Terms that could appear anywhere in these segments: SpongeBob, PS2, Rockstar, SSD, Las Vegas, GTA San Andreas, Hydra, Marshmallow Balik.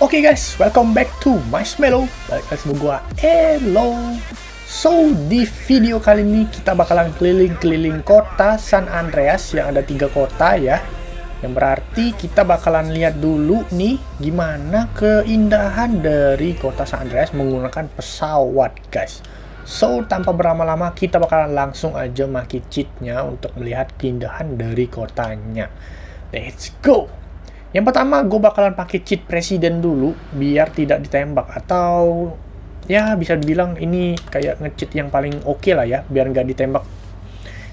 Oke guys, welcome back to Marshmallow Balik lagi sama gua, hello. So, di video kali ini kita bakalan keliling-keliling kota San Andreas yang ada 3 kota ya. Yang berarti kita bakalan lihat dulu nih gimana keindahan dari kota San Andreas menggunakan pesawat guys. So, tanpa berlama-lama kita bakalan langsung aja maki cheatnya untuk melihat keindahan dari kotanya. Let's go! Yang pertama, gue bakalan pakai cheat presiden dulu, biar tidak ditembak. Atau, ya bisa dibilang ini kayak nge-cheat yang paling oke lah ya, biar nggak ditembak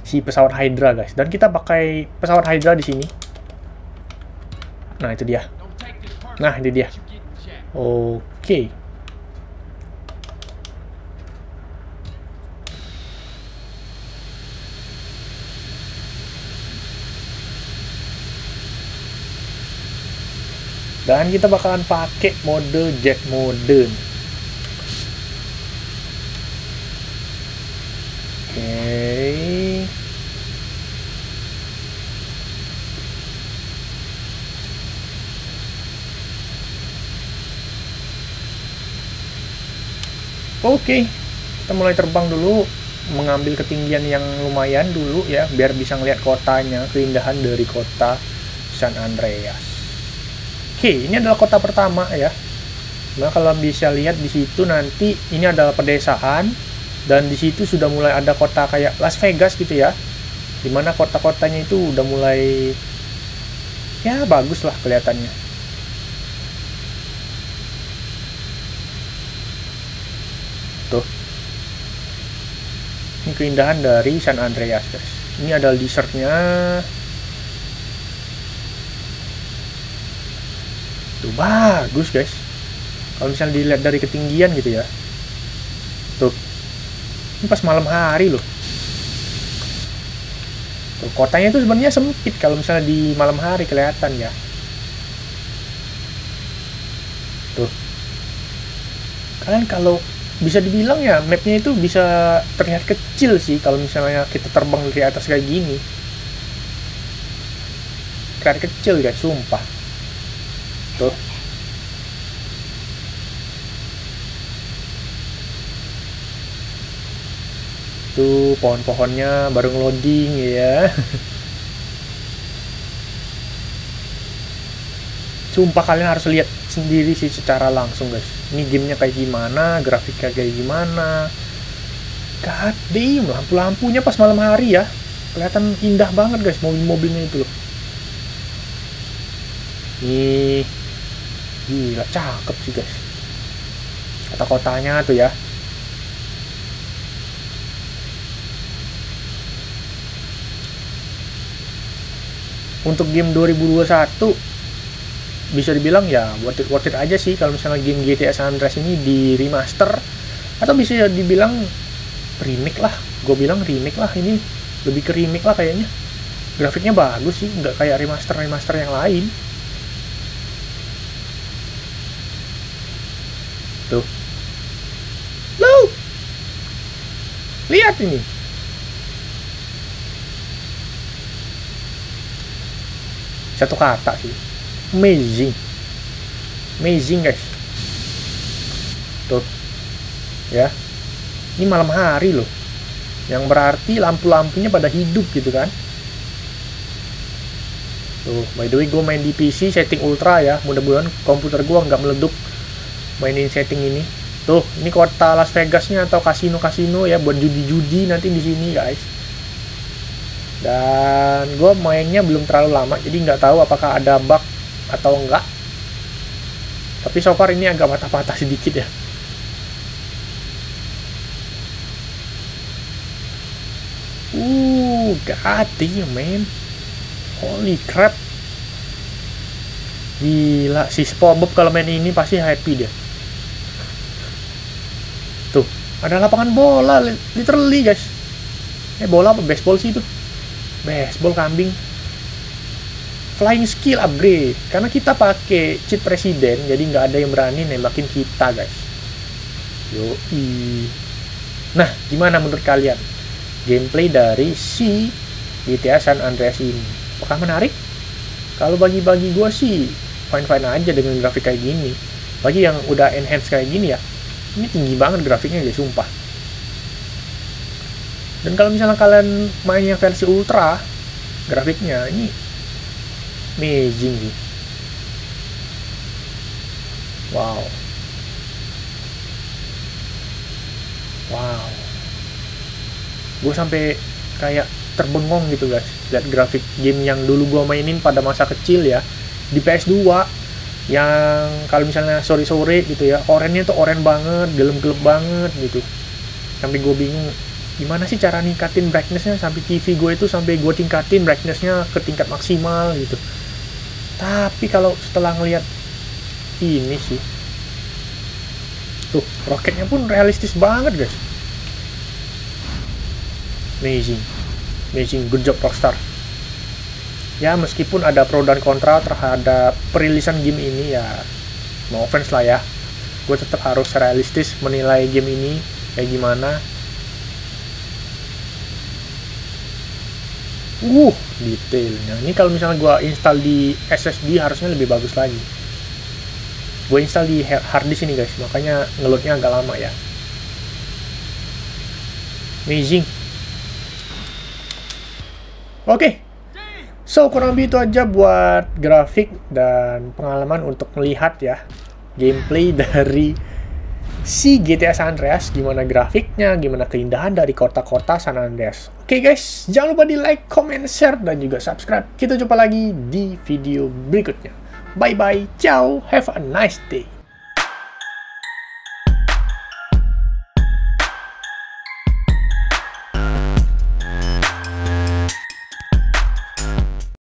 si pesawat Hydra, guys. Dan kita pakai pesawat Hydra di sini. Nah, itu dia. Nah, ini dia. Oke. Dan kita bakalan pakai mode jet mode. Oke. Oke, kita mulai terbang dulu, mengambil ketinggian yang lumayan dulu ya, biar bisa ngeliat kotanya, keindahan dari kota San Andreas. Oke, ini adalah kota pertama ya. Nah, kalau bisa lihat di situ nanti ini adalah pedesaan dan di situ sudah mulai ada kota kayak Las Vegas gitu ya. Dimana kota-kotanya itu udah mulai ya bagus lah kelihatannya. Tuh. Ini keindahan dari San Andreas, guys. Ini ada dessertnya. Tuh, bagus guys. Kalau misalnya dilihat dari ketinggian gitu ya. Tuh. Ini pas malam hari loh. Tuh, kotanya itu sebenarnya sempit kalau misalnya di malam hari kelihatan ya. Tuh. Kalian kalau bisa dibilang ya mapnya itu bisa terlihat kecil sih kalau misalnya kita terbang dari atas kayak gini. Terlihat kecil guys, sumpah. Tuh. Tuh pohon-pohonnya baru ngeloading ya. Sumpah kalian harus lihat sendiri sih secara langsung guys. Ini gamenya kayak gimana, grafiknya kayak gimana. God damn, lampu-lampunya pas malam hari ya. Kelihatan indah banget guys mobil-mobilnya itu loh. Nih. Gila, cakep sih guys. Kota-kotanya tuh ya. Untuk game 2021 bisa dibilang ya worth it aja sih kalau misalnya game GTA San Andreas ini di remaster atau bisa dibilang remake lah. Gue bilang remake lah, ini lebih ke remake lah kayaknya. Grafiknya bagus sih, nggak kayak remaster-remaster yang lain. Tuh. Loh. Lihat ini. Satu kata sih. Amazing. Amazing, guys. Tuh. Ya. Ini malam hari loh. Yang berarti lampu-lampunya pada hidup gitu kan. Tuh, by the way gue main di PC setting ultra ya. Mudah-mudahan komputer gue nggak meledup mainin setting ini. Tuh, ini kota Las Vegasnya atau kasino-kasino ya buat judi-judi nanti di sini guys. Dan gue mainnya belum terlalu lama, jadi nggak tahu apakah ada bug atau enggak. Tapi so far ini agak patah-patah sedikit ya. God damn, man. Holy crap. Gila, si SpongeBob kalau main ini pasti happy dia. Tuh, ada lapangan bola, literally guys. Bola apa? Baseball sih itu. Baseball kambing. Flying skill upgrade. Karena kita pakai cheat presiden, jadi nggak ada yang berani nembakin kita guys. Yoi. Nah, gimana menurut kalian? gameplay dari si GTA San Andreas ini. Apakah menarik? Kalau bagi-bagi gue sih fine-fine aja dengan grafik kayak gini. Bagi yang udah enhance kayak gini ya, ini tinggi banget grafiknya ya, sumpah. Dan kalau misalnya kalian mainnya versi ultra, grafiknya ini amazing sih. Wow. Wow. Gue sampai kayak terbengong gitu guys, lihat grafik game yang dulu gue mainin pada masa kecil ya, di PS2, yang kalau misalnya sore-sore gitu ya, oranye tuh oranye banget, gelem-gelem banget gitu. Sampai gue bingung, gimana sih cara ningkatin brightness-nya sampai TV gue itu, sampai gue tingkatin brightness-nya ke tingkat maksimal gitu. Tapi kalau setelah ngelihat ini sih, tuh roketnya pun realistis banget guys. Amazing, amazing, good job Rockstar. Ya meskipun ada pro dan kontra terhadap perilisan game ini ya, no offense lah ya, gue tetap harus realistis menilai game ini kayak gimana. Detailnya ini kalau misalnya gue install di SSD harusnya lebih bagus lagi. Gue install di harddisk ini guys, makanya ngeloadnya agak lama ya. Amazing. Oke. So kurang lebih itu aja buat grafik dan pengalaman untuk melihat ya gameplay dari si GTA San Andreas, gimana grafiknya, gimana keindahan dari kota-kota San Andreas. Oke guys, jangan lupa di like, comment, share, dan juga subscribe. Kita jumpa lagi di video berikutnya. Bye-bye, ciao, have a nice day.